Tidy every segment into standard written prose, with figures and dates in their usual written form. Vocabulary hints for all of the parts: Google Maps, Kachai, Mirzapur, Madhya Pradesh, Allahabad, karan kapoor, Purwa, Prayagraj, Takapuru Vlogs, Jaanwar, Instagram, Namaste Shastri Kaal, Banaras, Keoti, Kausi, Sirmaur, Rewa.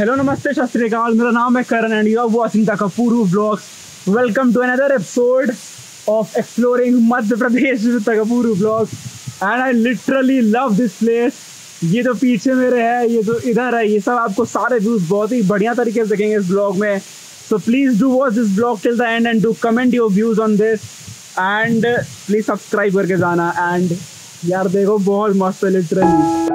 Hello, Namaste Shastri Kaal. My name is Karan and you are watching Takapuru Vlogs. Welcome to another episode of Exploring Madhya Pradesh Takapuru Vlogs. And I literally love this place. ये तो पीछे मेरे है, ये तो इधर है, ये सब आपको सारे views बहुत ही बढ़िया तरीके से देखेंगे इस vlog में. So please do watch this vlog till the end and do comment your views on this. And please subscribe करके जाना. And यार देखो बहुत मस्त है literally.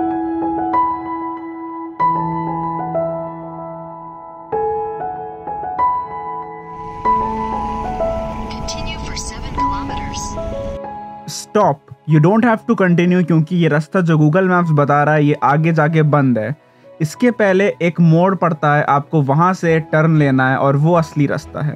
Stop. You don't have to continue क्योंकि ये रास्ता जो Google Maps बता रहा है ये आगे जाके बंद है. इसके पहले एक मोड़ पड़ता है, आपको वहाँ से टर्न लेना है और वो असली रास्ता है.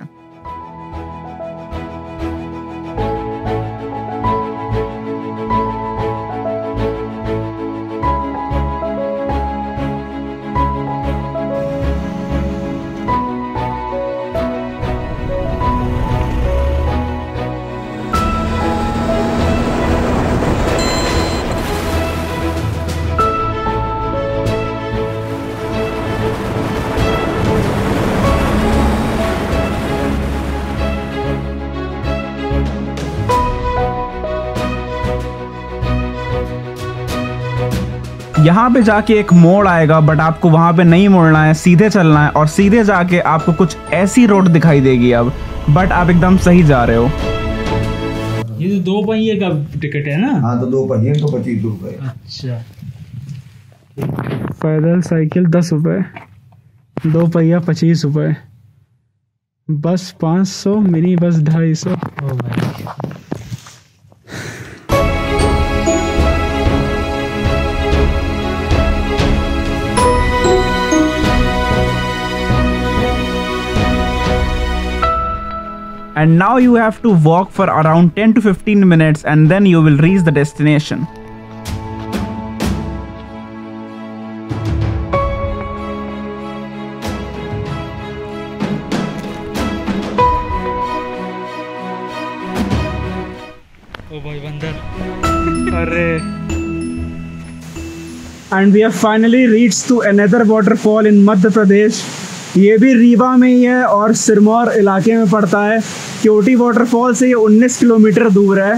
यहाँ पे जाके एक मोड़ आएगा बट आपको वहाँ पे नहीं मोड़ना है, सीधे चलना है और सीधे जाके आपको कुछ ऐसी रोड दिखाई देगी अब, बट आप एकदम सही जा रहे हो. ये तो दो पहिए का टिकट है ना? हाँ, तो दो पहिए का 25 रुपए. अच्छा, पैदल साइकिल 10 रुपए, दो पहिया 25 रुपए, बस 500, mini bus 250. And now you have to walk for around 10 to 15 minutes and then you will reach the destination. Oh boy, bandar. Arre. And we have finally reached to another waterfall in Madhya Pradesh. ये भी रीवा में ही है और सिरमौर इलाके में पड़ता है. KOT waterfall से ये 19 किलोमीटर दूर है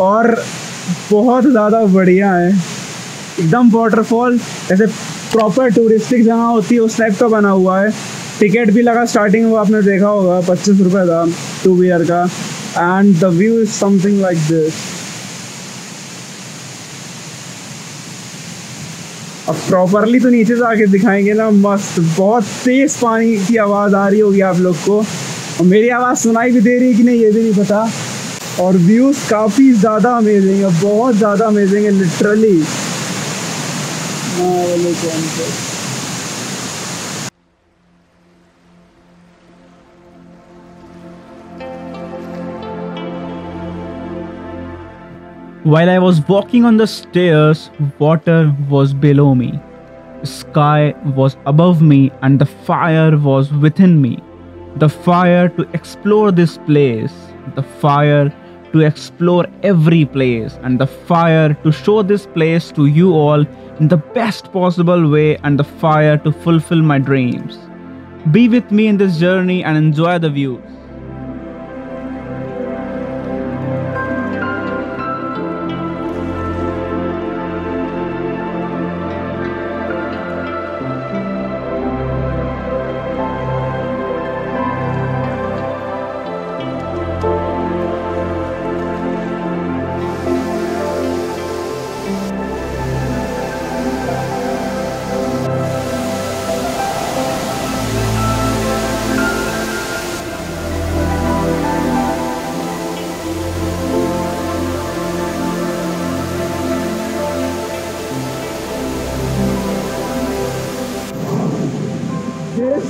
और बहुत ज़्यादा बढ़िया है. एकदम वाटरफॉल ऐसे प्रॉपर टूरिस्टिक जगह होती है उस टाइप का बना हुआ है. टिकट भी लगा स्टार्टिंग वो आपने देखा होगा 25 रुपए था 2 वीलर का. And the view is something like this. अब प्रॉपरली तो नीचे जाके दिखाएंगे ना, मस्त. बहुत तेज पानी की आवाज़ आ रही होगी आप लोग को और मेरी आवाज़ सुनाई भी दे रही है कि नहीं ये भी नहीं पता. और व्यूज़ काफ़ी ज़्यादा अमेजिंग है, बहुत ज़्यादा अमेजिंग है literally. While I was walking on the stairs, water was below me, the sky was above me and the fire was within me. The fire to explore this place, the fire to explore every place and the fire to show this place to you all in the best possible way and the fire to fulfill my dreams. Be with me in this journey and enjoy the views.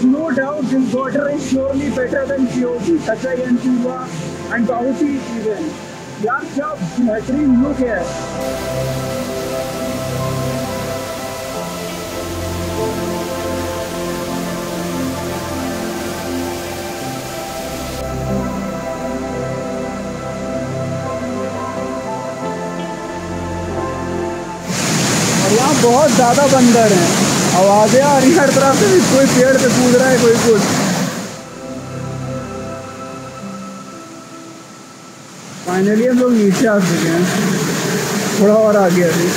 No doubt this water is surely better than Keoti, Kachai and Purwa and Kausi even. Yaar kya बेहतरीन look है. और यहाँ बहुत ज़्यादा बंदर हैं आवाजें आ रही हर तरफ से, कोई पेड़ पे कूद रहा है, कोई कुछ। फाइनली हम लोग नीचे आ चुके हैं, थोड़ा और आगे आ रही।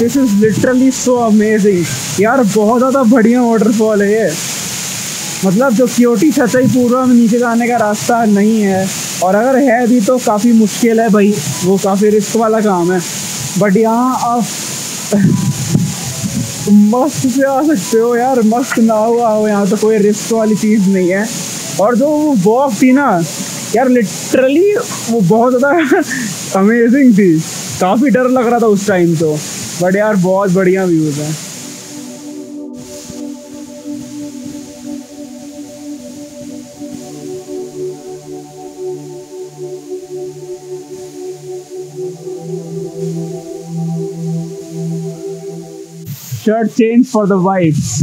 This is literally so amazing. यार बहुत ज़्यादा बढ़िया वाटरफॉल है ये। मतलब जो क्योटी सचाई पूर्वा में नीचे जाने का रास्ता नहीं है, और अगर है भी तो काफ़ी मुश्किल है भाई, वो काफ़ी रिस्क वाला काम है। बट यहाँ आप मस्त से आ सकते हो यार, मस्त ना हुआ हो, यहाँ तो कोई रिस्क वाली चीज़ नहीं है। और जो वो वॉक थी ना यार, लिटरली वो बहुत ज़्यादा अमेजिंग थी। काफ़ी डर लग रहा था उस टाइम तो, बट यार बहुत बढ़िया व्यूज है। Shirt change for the vibes.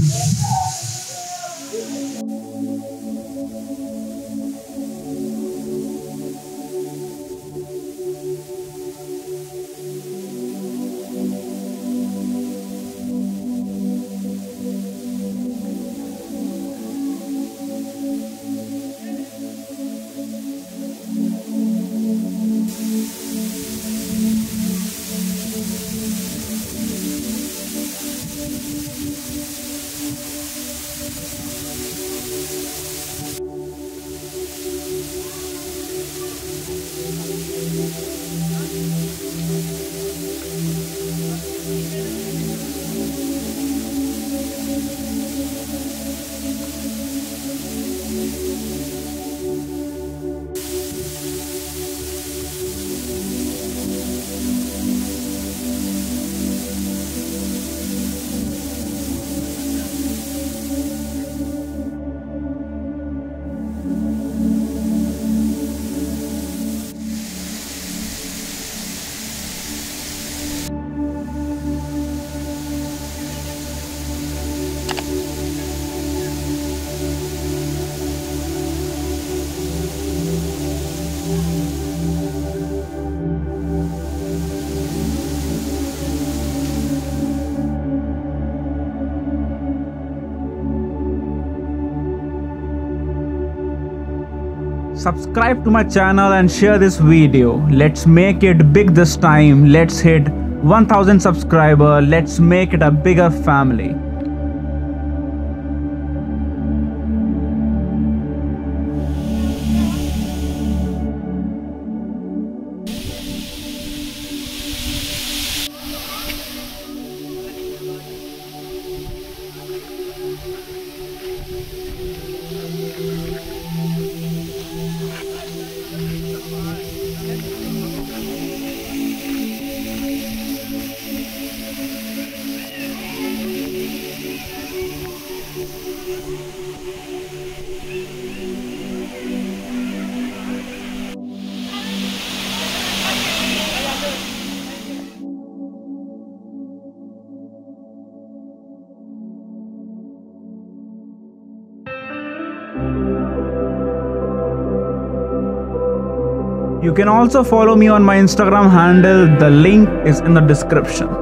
Subscribe to my channel and share this video. Let's make it big this time. Let's hit 1000 subscriber. Let's make it a bigger family. You can also follow me on my Instagram handle. The link is in the description.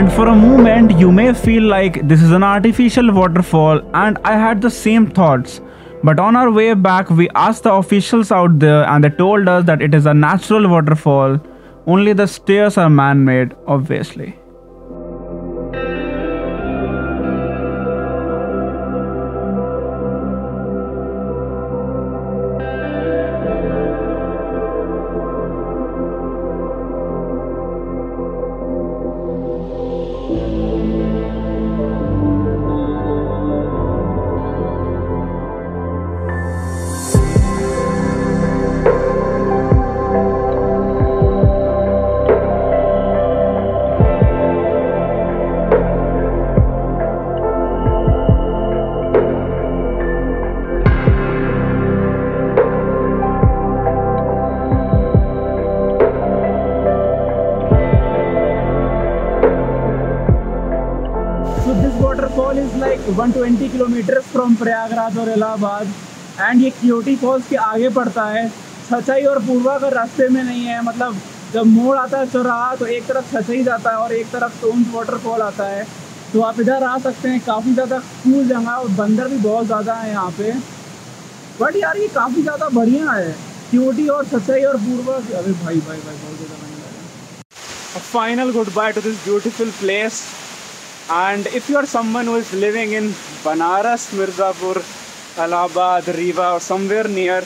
and for a moment you may feel like this is an artificial waterfall, and I had the same thoughts. But on our way back, we asked the officials out there and they told us that it is a natural waterfall, only the stairs are man-made, obviously. So this waterfall is like 120 kilometre from Prayagraj और Allahabad and ये Keoti falls के आगे पड़ता है। छछई और पूर्वा का रास्ते में नहीं है, मतलब जब मोड़ आता है चौराहा तो एक तरफ छछई जाता है और एक तरफ सोन वाटरफॉल आता है, तो आप इधर आ सकते हैं। काफ़ी ज़्यादा कूल जगह और बंदर भी बहुत ज़्यादा है यहाँ पे। बट यार ये काफ़ी ज़्यादा बढ़िया है केओटी और छछई और पूर्वा। अरे भाई भाई भाई बहुत ज़्यादा बढ़िया। Final good bye to this beautiful place. And if you are someone who is living in Banaras, Mirzapur, Allahabad, Rewa or somewhere near,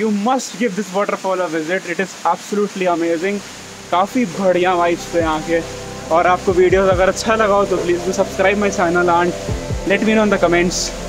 you must give this waterfall a visit. It is absolutely amazing. काफ़ी बढ़िया vibes पे यहाँ के. और आपको videos अगर अच्छा लगा हो तो please do subscribe my channel and let me know in the comments.